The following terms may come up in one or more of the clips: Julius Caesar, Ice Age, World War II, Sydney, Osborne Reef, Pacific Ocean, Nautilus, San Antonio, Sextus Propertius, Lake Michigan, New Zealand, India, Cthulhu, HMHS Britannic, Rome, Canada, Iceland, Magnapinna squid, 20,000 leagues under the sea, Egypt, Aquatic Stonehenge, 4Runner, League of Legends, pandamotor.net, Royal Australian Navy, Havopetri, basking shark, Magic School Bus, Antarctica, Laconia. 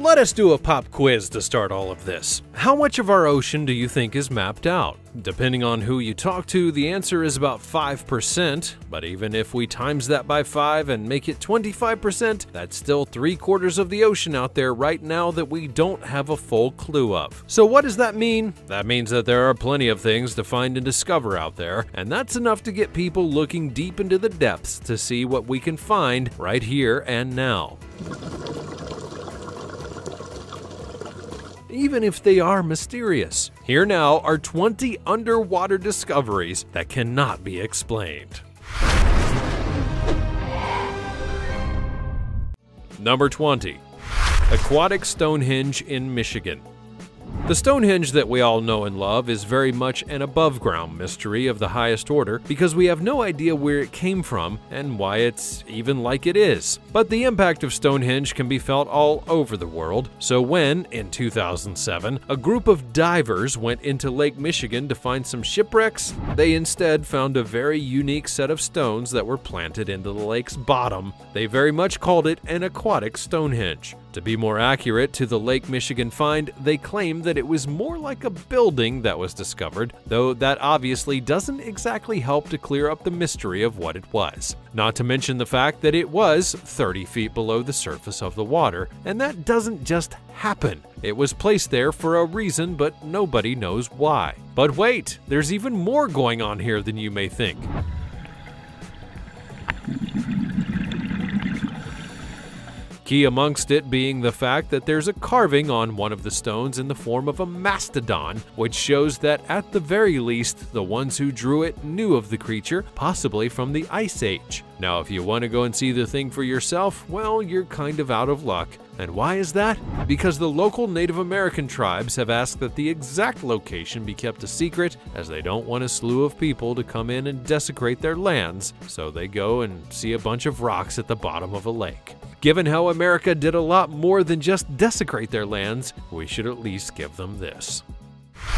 Let us do a pop quiz to start all of this. How much of our ocean do you think is mapped out? Depending on who you talk to, the answer is about 5%, but even if we times that by 5 and make it 25%, that's still 3/4 of the ocean out there right now that we don't have a full clue of. So what does that mean? That means that there are plenty of things to find and discover out there, and that's enough to get people looking deep into the depths to see what we can find right here and now. Even if they are mysterious. Here now are 20 underwater discoveries that cannot be explained. Number 20. Aquatic Stonehenge in Michigan. The Stonehenge that we all know and love is very much an above-ground mystery of the highest order because we have no idea where it came from and why it's even like it is. But the impact of Stonehenge can be felt all over the world, so when, in 2007, a group of divers went into Lake Michigan to find some shipwrecks, they instead found a very unique set of stones that were planted into the lake's bottom. They very much called it an aquatic Stonehenge. To be more accurate to the Lake Michigan find, they claim that it was more like a building that was discovered, though that obviously doesn't exactly help to clear up the mystery of what it was. Not to mention the fact that it was 30 feet below the surface of the water, and that doesn't just happen. It was placed there for a reason, but nobody knows why. But wait, there's even more going on here than you may think. Key amongst it being the fact that there's a carving on one of the stones in the form of a mastodon, which shows that at the very least, the ones who drew it knew of the creature, possibly from the Ice Age. Now, if you want to go and see the thing for yourself, well, you're kind of out of luck. And why is that? Because the local Native American tribes have asked that the exact location be kept a secret, as they don't want a slew of people to come in and desecrate their lands, so they go and see a bunch of rocks at the bottom of a lake. Given how America did a lot more than just desecrate their lands, we should at least give them this.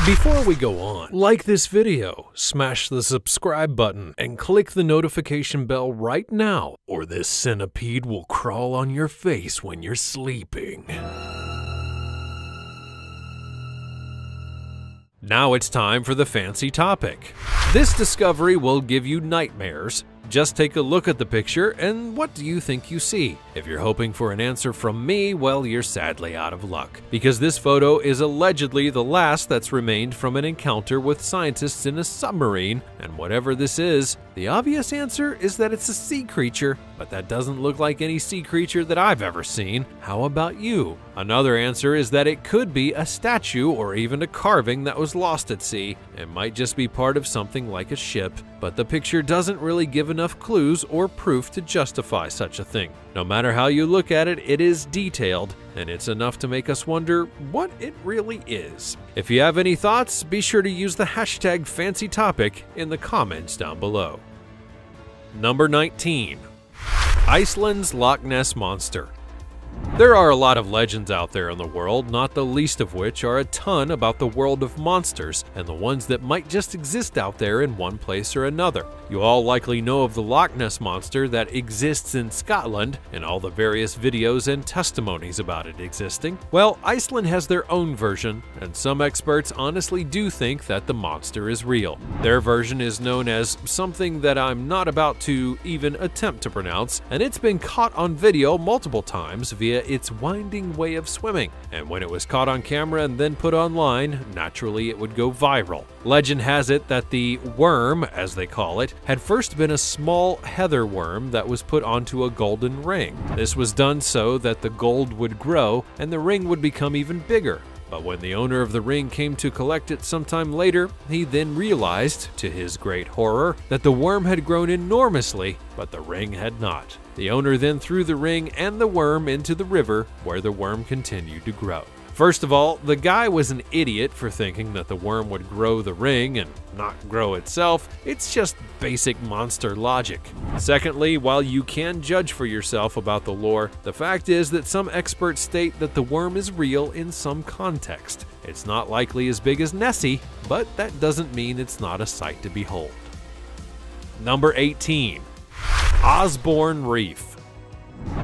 Before we go on, like this video, smash the subscribe button, and click the notification bell right now, or this centipede will crawl on your face when you're sleeping. Now it's time for the fancy topic. This discovery will give you nightmares. Just take a look at the picture, and what do you think you see? If you're hoping for an answer from me, well, you're sadly out of luck, because this photo is allegedly the last that's remained from an encounter with scientists in a submarine, and whatever this is, the obvious answer is that it's a sea creature, but that doesn't look like any sea creature that I've ever seen. How about you? Another answer is that it could be a statue or even a carving that was lost at sea. It might just be part of something like a ship, but the picture doesn't really give enough clues or proof to justify such a thing. No matter how you look at it, it is detailed, and it's enough to make us wonder what it really is. If you have any thoughts, be sure to use the hashtag FancyTopic in the comments down below. Number 19. Iceland's Loch Ness Monster. There are a lot of legends out there in the world, not the least of which are a ton about the world of monsters and the ones that might just exist out there in one place or another. You all likely know of the Loch Ness Monster that exists in Scotland and all the various videos and testimonies about it existing. Well, Iceland has their own version, and some experts honestly do think that the monster is real. Their version is known as something that I'm not about to even attempt to pronounce, and it's been caught on video multiple times via its winding way of swimming, and when it was caught on camera and then put online, naturally it would go viral. Legend has it that the worm, as they call it, had first been a small heather worm that was put onto a golden ring. This was done so that the gold would grow and the ring would become even bigger. But when the owner of the ring came to collect it sometime later, he then realized, to his great horror, that the worm had grown enormously, but the ring had not. The owner then threw the ring and the worm into the river, where the worm continued to grow. First of all, the guy was an idiot for thinking that the worm would grow the ring and not grow itself. It's just basic monster logic. Secondly, while you can judge for yourself about the lore, the fact is that some experts state that the worm is real in some context. It's not likely as big as Nessie, but that doesn't mean it's not a sight to behold. Number 18. Osborne Reef.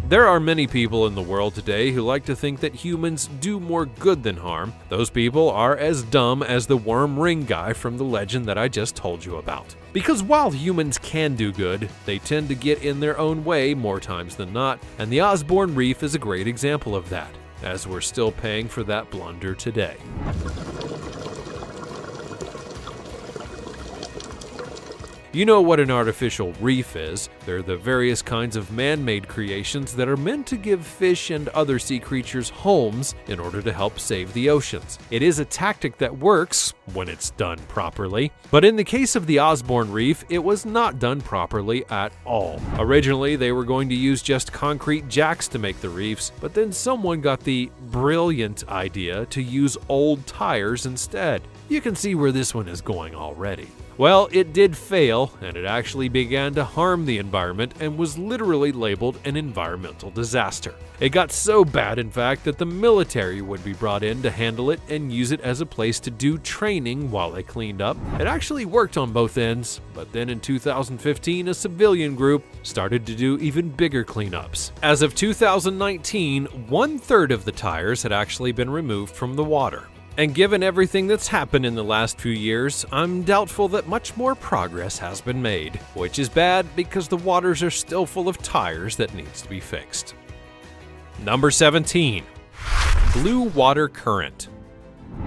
There are many people in the world today who like to think that humans do more good than harm. Those people are as dumb as the worm ring guy from the legend that I just told you about. Because while humans can do good, they tend to get in their own way more times than not, and the Osborne Reef is a great example of that, as we're still paying for that blunder today. You know what an artificial reef is. They're the various kinds of man-made creations that are meant to give fish and other sea creatures homes in order to help save the oceans. It is a tactic that works when it's done properly, but in the case of the Osborne Reef, it was not done properly at all. Originally, they were going to use just concrete jacks to make the reefs, but then someone got the brilliant idea to use old tires instead. You can see where this one is going already. Well, it did fail, and it actually began to harm the environment and was literally labeled an environmental disaster. It got so bad, in fact, that the military would be brought in to handle it and use it as a place to do training while they cleaned up. It actually worked on both ends, but then in 2015, a civilian group started to do even bigger cleanups. As of 2019, 1/3 of the tires had actually been removed from the water. And given everything that's happened in the last few years, I'm doubtful that much more progress has been made, which is bad because the waters are still full of tires that needs to be fixed. Number 17. Blue Water Current.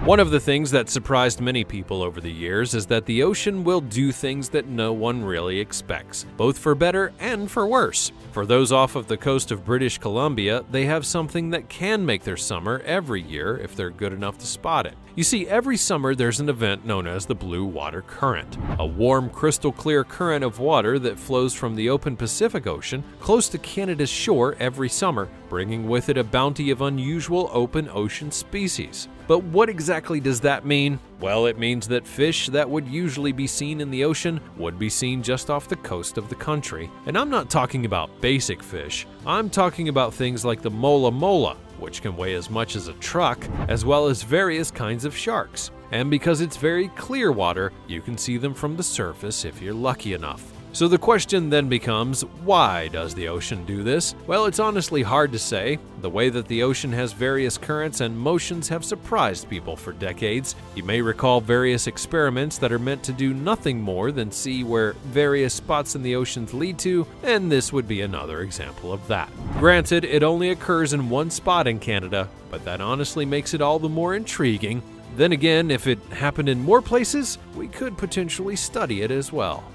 One of the things that surprised many people over the years is that the ocean will do things that no one really expects, both for better and for worse. For those off of the coast of British Columbia, they have something that can make their summer every year if they're good enough to spot it. You see, every summer there's an event known as the Blue Water Current, a warm, crystal-clear current of water that flows from the open Pacific Ocean close to Canada's shore every summer, bringing with it a bounty of unusual open ocean species. But what exactly does that mean? Well, it means that fish that would usually be seen in the ocean would be seen just off the coast of the country. And I'm not talking about basic fish. I'm talking about things like the Mola Mola, which can weigh as much as a truck, as well as various kinds of sharks. And because it's very clear water, you can see them from the surface if you're lucky enough. So the question then becomes, why does the ocean do this? Well, it's honestly hard to say. The way that the ocean has various currents and motions have surprised people for decades. You may recall various experiments that are meant to do nothing more than see where various spots in the oceans lead to, and this would be another example of that. Granted, it only occurs in one spot in Canada, but that honestly makes it all the more intriguing. Then again, if it happened in more places, we could potentially study it as well.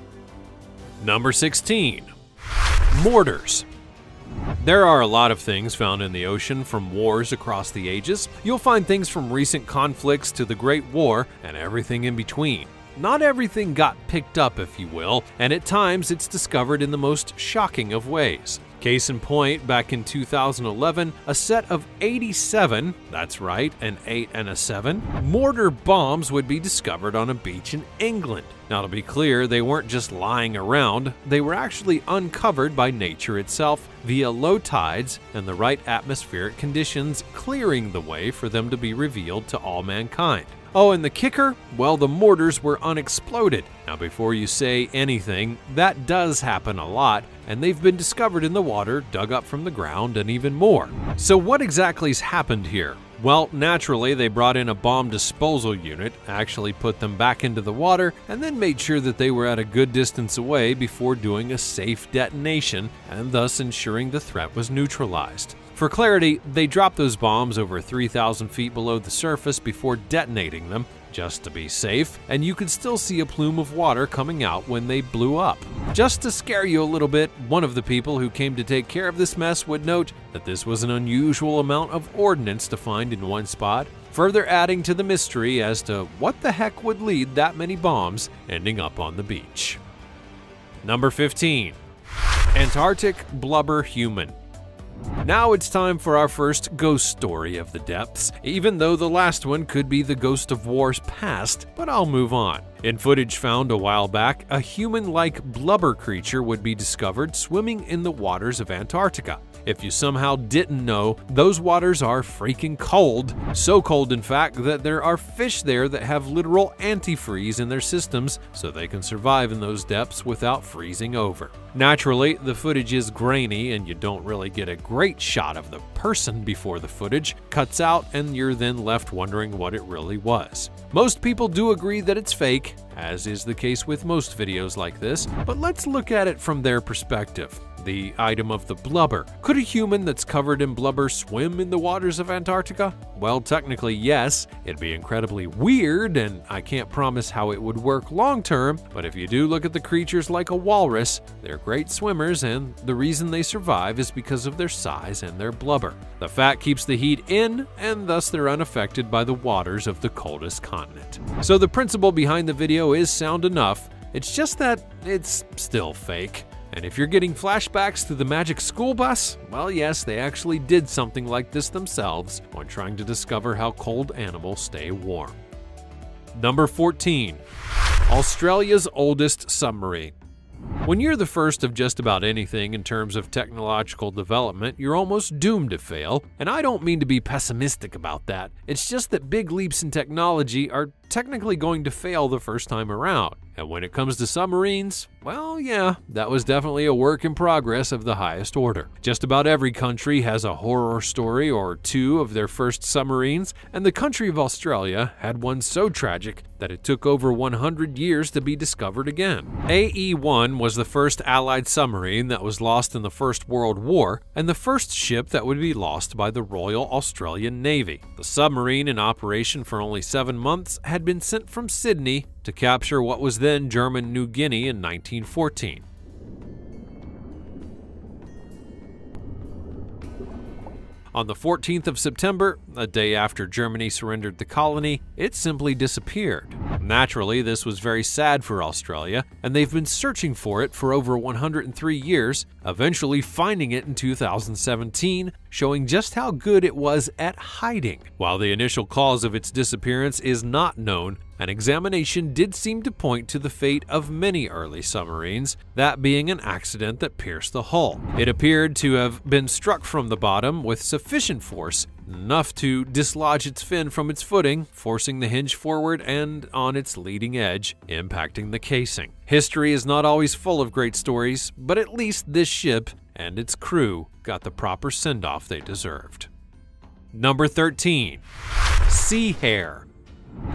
Number 16. Mortars. There are a lot of things found in the ocean from wars across the ages. You'll find things from recent conflicts to the Great War and everything in between. Not everything got picked up, if you will, and at times it's discovered in the most shocking of ways. Case in point, back in 2011, a set of 87, that's right, an 8 and a 7, mortar bombs would be discovered on a beach in England. Now to be clear, they weren't just lying around, they were actually uncovered by nature itself via low tides and the right atmospheric conditions, clearing the way for them to be revealed to all mankind. Oh, and the kicker? Well, the mortars were unexploded. Now, before you say anything, that does happen a lot, and they've been discovered in the water, dug up from the ground, and even more. So what exactly's happened here? Well, naturally, they brought in a bomb disposal unit, actually put them back into the water, and then made sure that they were at a good distance away before doing a safe detonation, and thus ensuring the threat was neutralized. For clarity, they dropped those bombs over 3,000 feet below the surface before detonating them, just to be safe, and you could still see a plume of water coming out when they blew up. Just to scare you a little bit, one of the people who came to take care of this mess would note that this was an unusual amount of ordnance to find in one spot, further adding to the mystery as to what the heck would lead that many bombs ending up on the beach. Number 15. Antarctic Blubber Human. Now it's time for our first ghost story of the depths, even though the last one could be the ghost of wars past, but I'll move on. In footage found a while back, a human-like blubber creature would be discovered swimming in the waters of Antarctica. If you somehow didn't know, those waters are freaking cold. So cold, in fact, that there are fish there that have literal antifreeze in their systems so they can survive in those depths without freezing over. Naturally, the footage is grainy and you don't really get a great shot of the person before the footage cuts out and you're then left wondering what it really was. Most people do agree that it's fake, as is the case with most videos like this, but let's look at it from their perspective. The item of the blubber. Could a human that's covered in blubber swim in the waters of Antarctica? Well, technically, yes. It'd be incredibly weird, and I can't promise how it would work long term, but if you do look at the creatures like a walrus, they're great swimmers, and the reason they survive is because of their size and their blubber. The fat keeps the heat in, and thus they're unaffected by the waters of the coldest continent. So the principle behind the video is sound enough, it's just that it's still fake. And if you're getting flashbacks to the Magic School Bus, well, yes, they actually did something like this themselves when trying to discover how cold animals stay warm. Number 14. Australia's oldest submarine. When you're the first of just about anything in terms of technological development, you're almost doomed to fail, and I don't mean to be pessimistic about that. It's just that big leaps in technology are technically going to fail the first time around. And when it comes to submarines, well, yeah, that was definitely a work in progress of the highest order. Just about every country has a horror story or two of their first submarines, and the country of Australia had one so tragic that it took over 100 years to be discovered again. AE-1 was the first Allied submarine that was lost in the First World War, and the first ship that would be lost by the Royal Australian Navy. The submarine, in operation for only 7 months, had been sent from Sydney to capture what was then German New Guinea in 1914. On the 14th of September, a day after Germany surrendered the colony, it simply disappeared. Naturally, this was very sad for Australia, and they've been searching for it for over 103 years, eventually finding it in 2017, showing just how good it was at hiding. While the initial cause of its disappearance is not known, an examination did seem to point to the fate of many early submarines, that being an accident that pierced the hull. It appeared to have been struck from the bottom with sufficient force, enough to dislodge its fin from its footing, forcing the hinge forward and on its leading edge, impacting the casing. History is not always full of great stories, but at least this ship and its crew got the proper send-off they deserved. Number 13. Sea hare.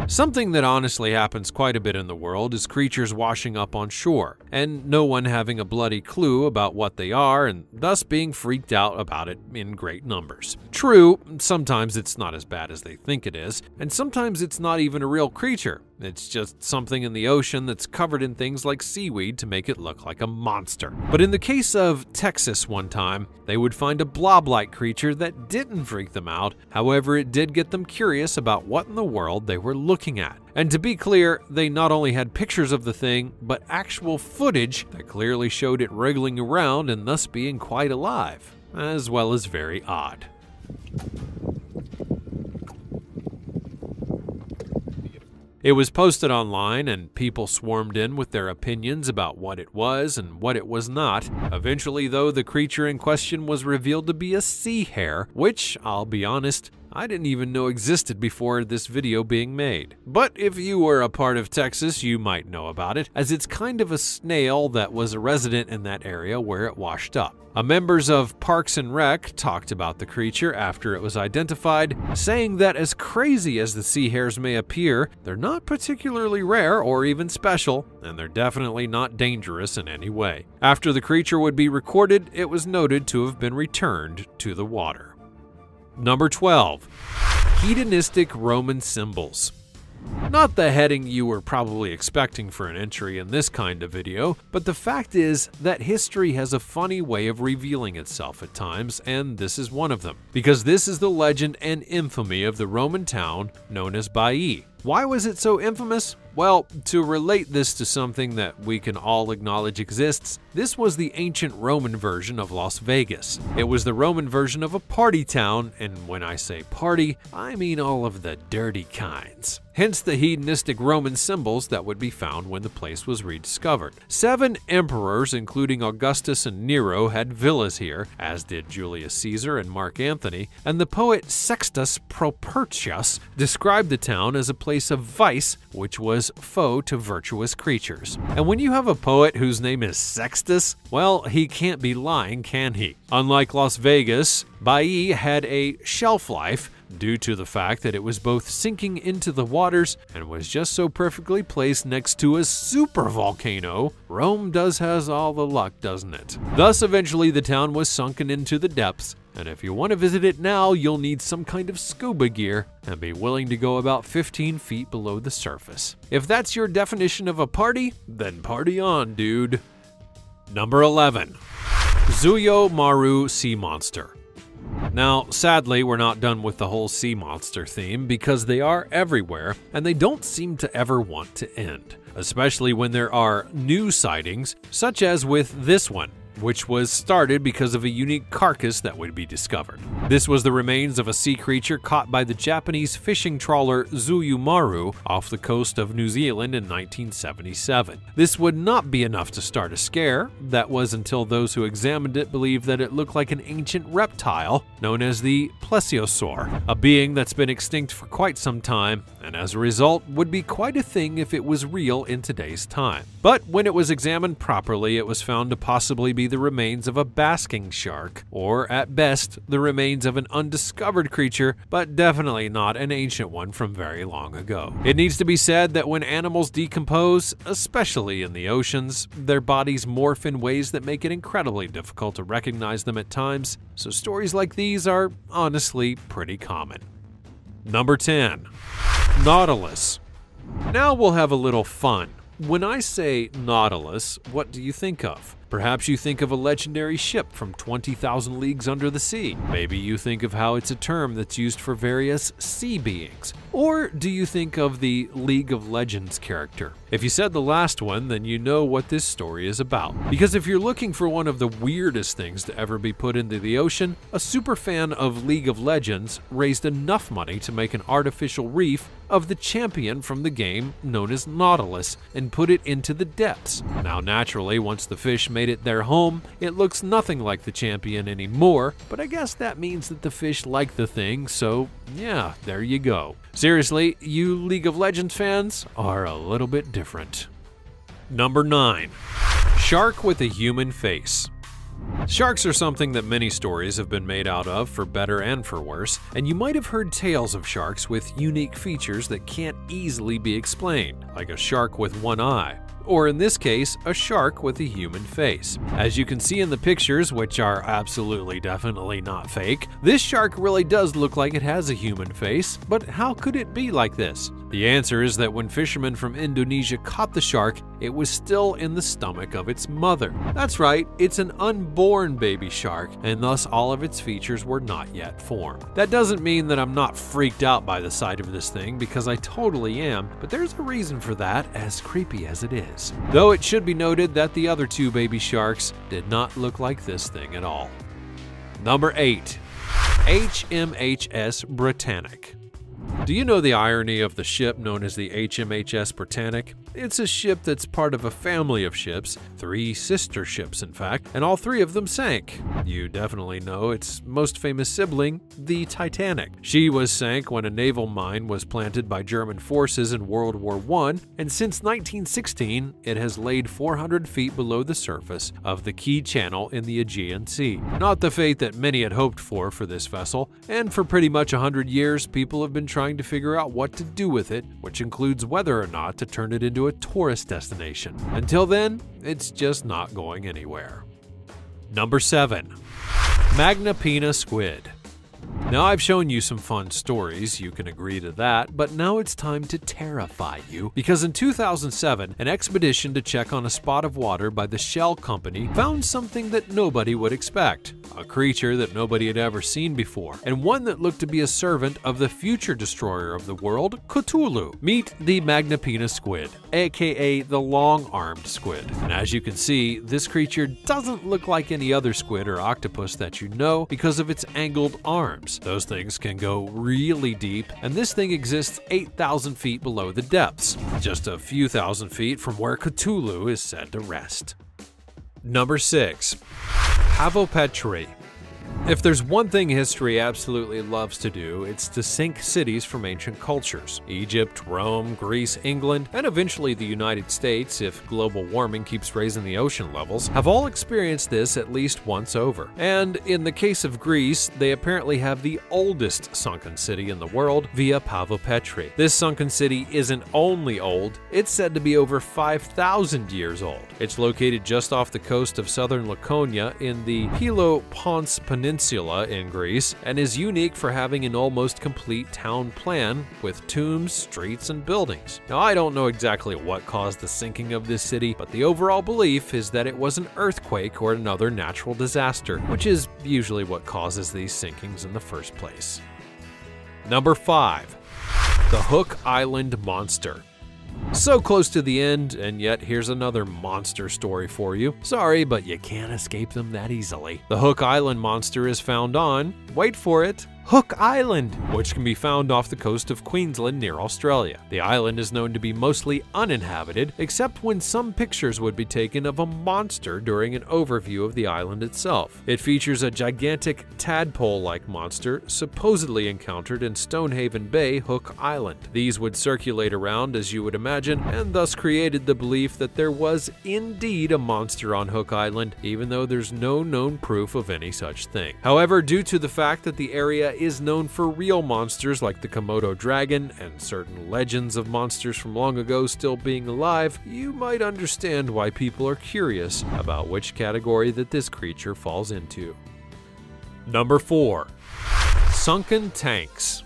Something that honestly happens quite a bit in the world is creatures washing up on shore, and no one having a bloody clue about what they are and thus being freaked out about it in great numbers. True, sometimes it's not as bad as they think it is, and sometimes it's not even a real creature. It's just something in the ocean that's covered in things like seaweed to make it look like a monster. But in the case of Texas one time, they would find a blob-like creature that didn't freak them out. However, it did get them curious about what in the world they were looking at. And to be clear, they not only had pictures of the thing, but actual footage that clearly showed it wriggling around and thus being quite alive, as well as very odd. It was posted online, and people swarmed in with their opinions about what it was and what it was not. Eventually, though, the creature in question was revealed to be a sea hare, which, I'll be honest, I didn't even know existed before this video being made. But if you were a part of Texas, you might know about it, as it's kind of a snail that was a resident in that area where it washed up. Members of Parks and Rec talked about the creature after it was identified, saying that as crazy as the sea hares may appear, they're not particularly rare or even special, and they're definitely not dangerous in any way. After the creature would be recorded, it was noted to have been returned to the water. Number 12. Hedonistic Roman symbols. Not the heading you were probably expecting for an entry in this kind of video, but the fact is that history has a funny way of revealing itself at times, and this is one of them. Because this is the legend and infamy of the Roman town known as Baiae. Why was it so infamous? Well, to relate this to something that we can all acknowledge exists, this was the ancient Roman version of Las Vegas. It was the Roman version of a party town, and when I say party, I mean all of the dirty kinds. Hence the hedonistic Roman symbols that would be found when the place was rediscovered. 7 emperors, including Augustus and Nero, had villas here, as did Julius Caesar and Mark Antony, and the poet Sextus Propertius described the town as a place of vice, which was foe to virtuous creatures. And when you have a poet whose name is Sextus, well, he can't be lying, can he? Unlike Las Vegas, Baiae had a shelf life, due to the fact that it was both sinking into the waters and was just so perfectly placed next to a super volcano. Rome does has all the luck, doesn't it? Thus, eventually the town was sunken into the depths, and if you want to visit it now, you'll need some kind of scuba gear and be willing to go about 15 feet below the surface. If that's your definition of a party, then party on, dude. Number 11. Zuyo Maru Sea Monster. Now, sadly, we're not done with the whole sea monster theme because they are everywhere and they don't seem to ever want to end, especially when there are new sightings, such as with this one, which was started because of a unique carcass that would be discovered. This was the remains of a sea creature caught by the Japanese fishing trawler Zuyo Maru off the coast of New Zealand in 1977. This would not be enough to start a scare. That was until those who examined it believed that it looked like an ancient reptile known as the plesiosaur, a being that's been extinct for quite some time, and as a result would be quite a thing if it was real in today's time. But when it was examined properly, it was found to possibly be the remains of a basking shark, or at best, the remains of an undiscovered creature, but definitely not an ancient one from very long ago. It needs to be said that when animals decompose, especially in the oceans, their bodies morph in ways that make it incredibly difficult to recognize them at times, so stories like these are honestly pretty common. Number 10. Nautilus. Now we'll have a little fun. When I say Nautilus, what do you think of? Perhaps you think of a legendary ship from 20,000 leagues under the sea. Maybe you think of how it's a term that's used for various sea beings. Or do you think of the League of Legends character? If you said the last one, then you know what this story is about. Because if you're looking for one of the weirdest things to ever be put into the ocean, a superfan of League of Legends raised enough money to make an artificial reef of the champion from the game known as Nautilus and put it into the depths. Now naturally, once the fish made it their home, it looks nothing like the champion anymore, but I guess that means that the fish like the thing, so yeah, there you go. Seriously, you League of Legends fans are a little bit different. Number 9. Shark with a human face. Sharks are something that many stories have been made out of, for better and for worse, and you might have heard tales of sharks with unique features that can't easily be explained, like a shark with one eye, or in this case, a shark with a human face. As you can see in the pictures, which are absolutely definitely not fake, this shark really does look like it has a human face, but how could it be like this? The answer is that when fishermen from Indonesia caught the shark, it was still in the stomach of its mother. That's right, it's an unborn baby shark, and thus all of its features were not yet formed. That doesn't mean that I'm not freaked out by the sight of this thing, because I totally am, but there's a reason for that, as creepy as it is. Though it should be noted that the other 2 baby sharks did not look like this thing at all. Number 8. HMHS Britannic. Do you know the irony of the ship known as the HMHS Britannic? It's a ship that's part of a family of ships, 3 sister ships in fact, and all 3 of them sank. You definitely know its most famous sibling, the Titanic. She was sank when a naval mine was planted by German forces in World War I, and since 1916, it has laid 400 feet below the surface of the Kiel Channel in the Aegean Sea. Not the fate that many had hoped for this vessel, and for pretty much 100 years, people have been trying to figure out what to do with it, which includes whether or not to turn it into a tourist destination. Until then, it's just not going anywhere. Number 7. Magnapinna squid. Now I've shown you some fun stories, you can agree to that, but now it's time to terrify you, because in 2007, an expedition to check on a spot of water by the Shell Company found something that nobody would expect, a creature that nobody had ever seen before, and one that looked to be a servant of the future destroyer of the world, Cthulhu. Meet the Magnapinna squid, aka the long-armed squid. And as you can see, this creature doesn't look like any other squid or octopus that you know because of its angled arms. Those things can go really deep, and this thing exists 8,000 feet below the depths, just a few thousand feet from where Cthulhu is said to rest. Number 6. Havopetri. If there's one thing history absolutely loves to do, it's to sink cities from ancient cultures. Egypt, Rome, Greece, England, and eventually the United States, if global warming keeps raising the ocean levels, have all experienced this at least once over. And in the case of Greece, they apparently have the oldest sunken city in the world, Via Havopetri. This sunken city isn't only old, it's said to be over 5,000 years old. It's located just off the coast of southern Laconia in the Peloponnese Peninsula in Greece, and is unique for having an almost complete town plan with tombs, streets, and buildings. Now, I don't know exactly what caused the sinking of this city, but the overall belief is that it was an earthquake or another natural disaster, which is usually what causes these sinkings in the first place. Number 5. The Hook Island Monster. So close to the end, and yet here's another monster story for you. Sorry, but you can't escape them that easily. The Hook Island monster is found on, wait for it, Hook Island, which can be found off the coast of Queensland near Australia. The island is known to be mostly uninhabited, except when some pictures would be taken of a monster during an overview of the island itself. It features a gigantic tadpole-like monster supposedly encountered in Stonehaven Bay, Hook Island. These would circulate around, as you would imagine, and thus created the belief that there was indeed a monster on Hook Island, even though there's no known proof of any such thing. However, due to the fact that the area is known for real monsters like the Komodo dragon and certain legends of monsters from long ago still being alive, you might understand why people are curious about which category that this creature falls into. Number 4. Sunken Tanks.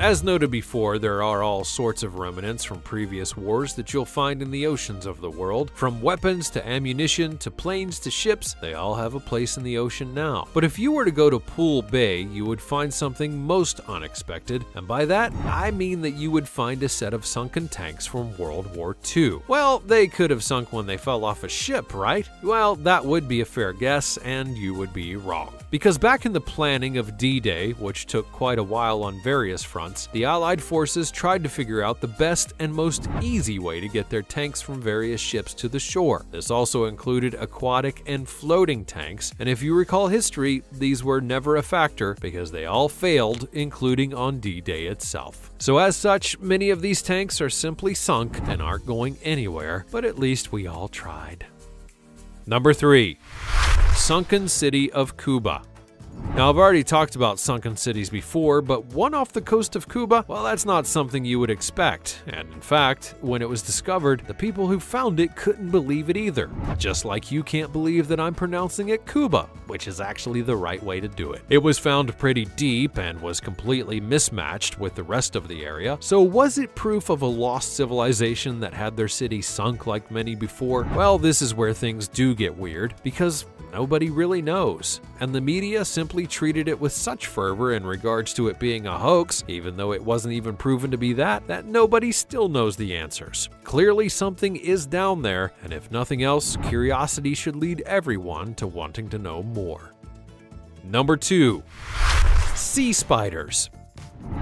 As noted before, there are all sorts of remnants from previous wars that you'll find in the oceans of the world. From weapons to ammunition to planes to ships, they all have a place in the ocean now. But if you were to go to Pool Bay, you would find something most unexpected, and by that, I mean that you would find a set of sunken tanks from World War II. Well, they could have sunk when they fell off a ship, right? Well, that would be a fair guess, and you would be wrong. Because back in the planning of D-Day, which took quite a while on various fronts, the Allied forces tried to figure out the best and most easy way to get their tanks from various ships to the shore. This also included aquatic and floating tanks, and if you recall history, these were never a factor because they all failed, including on D-Day itself. So as such, many of these tanks are simply sunk and aren't going anywhere, but at least we all tried. Number 3. Sunken City of Cuba. Now, I've already talked about sunken cities before, but one off the coast of Cuba, well, that's not something you would expect. And in fact, when it was discovered, the people who found it couldn't believe it either. Just like you can't believe that I'm pronouncing it Cuba, which is actually the right way to do it. It was found pretty deep and was completely mismatched with the rest of the area. So was it proof of a lost civilization that had their city sunk like many before? Well, this is where things do get weird, because nobody really knows, and the media simply treated it with such fervor in regards to it being a hoax, even though it wasn't even proven to be that, that nobody still knows the answers. Clearly something is down there, and if nothing else, curiosity should lead everyone to wanting to know more. Number 2. Sea Spiders.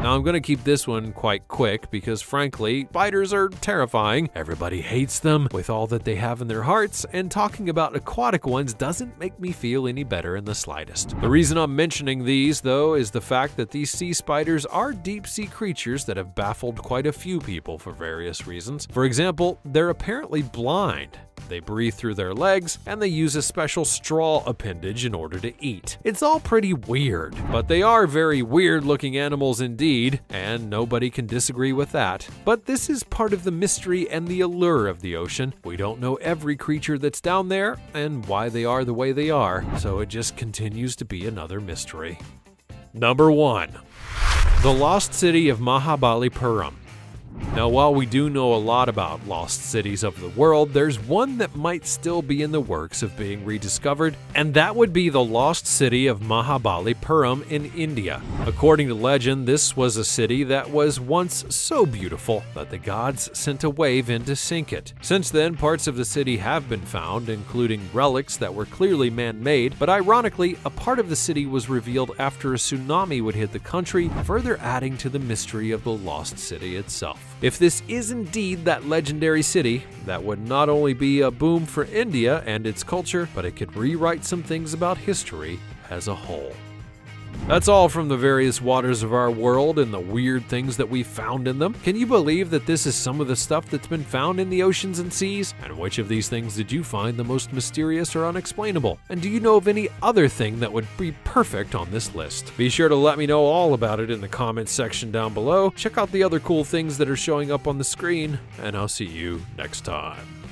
Now, I'm going to keep this one quite quick because, frankly, spiders are terrifying. Everybody hates them with all that they have in their hearts, and talking about aquatic ones doesn't make me feel any better in the slightest. The reason I'm mentioning these, though, is the fact that these sea spiders are deep-sea creatures that have baffled quite a few people for various reasons. For example, they're apparently blind. They breathe through their legs, and they use a special straw appendage in order to eat. It's all pretty weird, but they are very weird-looking animals indeed, and nobody can disagree with that. But this is part of the mystery and the allure of the ocean. We don't know every creature that's down there and why they are the way they are, so it just continues to be another mystery. Number 1. The Lost City of Mahabalipuram. Now, while we do know a lot about lost cities of the world, there's one that might still be in the works of being rediscovered, and that would be the lost city of Mahabalipuram in India. According to legend, this was a city that was once so beautiful that the gods sent a wave in to sink it. Since then, parts of the city have been found, including relics that were clearly man-made, but ironically, a part of the city was revealed after a tsunami would hit the country, further adding to the mystery of the lost city itself. If this is indeed that legendary city, that would not only be a boom for India and its culture, but it could rewrite some things about history as a whole. That's all from the various waters of our world and the weird things that we found in them. Can you believe that this is some of the stuff that's been found in the oceans and seas? And which of these things did you find the most mysterious or unexplainable? And do you know of any other thing that would be perfect on this list? Be sure to let me know all about it in the comments section down below. Check out the other cool things that are showing up on the screen, and I'll see you next time.